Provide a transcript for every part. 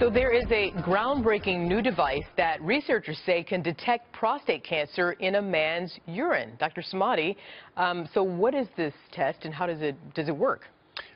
So there is a groundbreaking new device that researchers say can detect prostate cancer in a man's urine. Dr. Samadi, so what is this test and how does it work?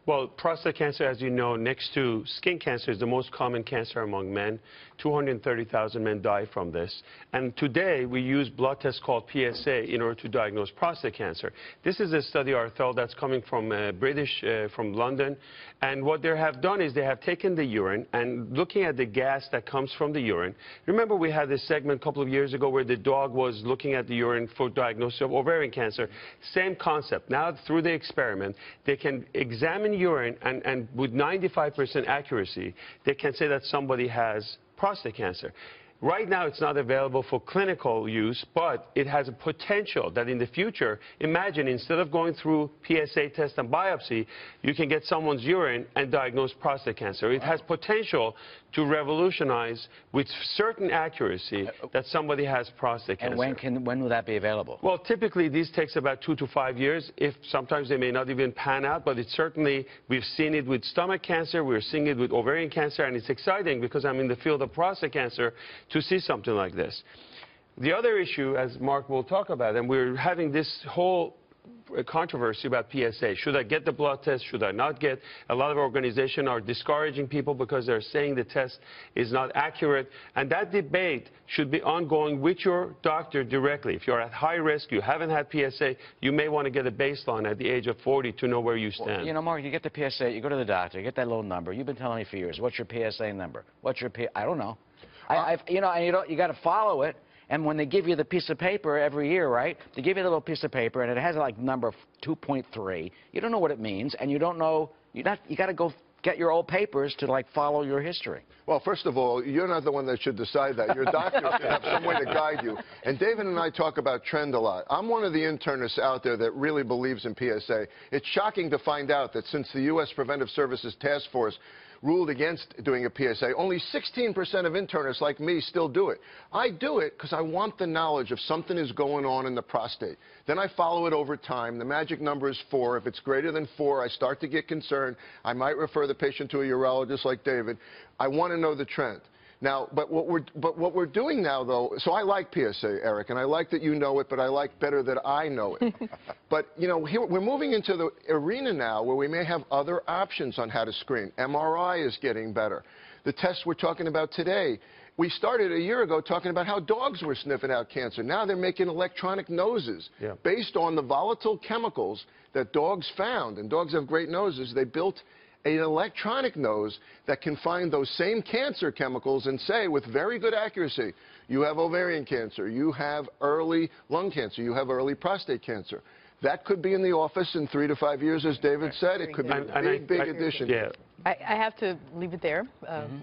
Well, prostate cancer, as you know, next to skin cancer, is the most common cancer among men. 230,000 men die from this. And today, we use blood tests called PSA in order to diagnose prostate cancer. This is a study, Arthel, that's coming from British, from London. And what they have done is they have taken the urine and looking at the gas that comes from the urine. Remember, we had this segment a couple of years ago where the dog was looking at the urine for diagnosis of ovarian cancer. Same concept. Now, through the experiment, they can examine urine and with 95% accuracy, they can say that somebody has prostate cancer. Right now, it's not available for clinical use, but it has a potential that in the future, imagine instead of going through PSA test and biopsy, you can get someone's urine and diagnose prostate cancer. It has potential to revolutionize with certain accuracy that somebody has prostate cancer. And when will that be available? Well, typically, this takes about 2 to 5 years. If sometimes they may not even pan out, but it's certainly, we've seen it with stomach cancer, we're seeing it with ovarian cancer, and it's exciting because I'm in the field of prostate cancer to see something like this. The other issue, as Mark will talk about, and we're having this whole controversy about PSA. Should I get the blood test? Should I not get? A lot of organizations are discouraging people because they're saying the test is not accurate. And that debate should be ongoing with your doctor directly. If you're at high risk, you haven't had PSA, you may want to get a baseline at the age of 40 to know where you stand. Well, you know, Mark, you get the PSA, you go to the doctor, you get that little number. You've been telling me for years, what's your PSA number? What's your P? I don't know. You got to follow it. And when they give you the piece of paper every year, right, they give you the little piece of paper, and it has like number 2.3. You don't know what it means, and you don't know. You got to go get your old papers to like follow your history. Well, first of all, you're not the one that should decide that. Your doctor should have some way to guide you. And David and I talk about trend a lot. I'm one of the internists out there that really believes in PSA. It's shocking to find out that since the U.S. Preventive Services Task Force ruled against doing a PSA, only 16% of internists like me still do it. I do it because I want the knowledge of something is going on in the prostate. Then I follow it over time. The magic number is 4. If it's greater than 4, I start to get concerned. I might refer the patient to a urologist like David. I want to know the trend. Now, but what we're doing now, though, so I like PSA, Eric, and I like that you know it, but I like better that I know it. But, you know, here, we're moving into the arena now where we may have other options on how to screen. MRI is getting better. The tests we're talking about today, we started a year ago talking about how dogs were sniffing out cancer. Now they're making electronic noses based on the volatile chemicals that dogs found, and dogs have great noses. They built an electronic nose that can find those same cancer chemicals and say with very good accuracy, you have ovarian cancer, you have early lung cancer, you have early prostate cancer. That could be in the office in 3 to 5 years, as David said. It could be a big addition. Yeah. I have to leave it there,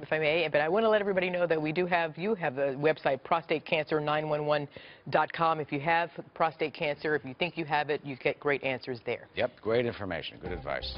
if I may, but I want to let everybody know that we do have, you have the website ProstateCancer911.com. If you have prostate cancer, if you think you have it, you get great answers there. Yep, great information, good advice.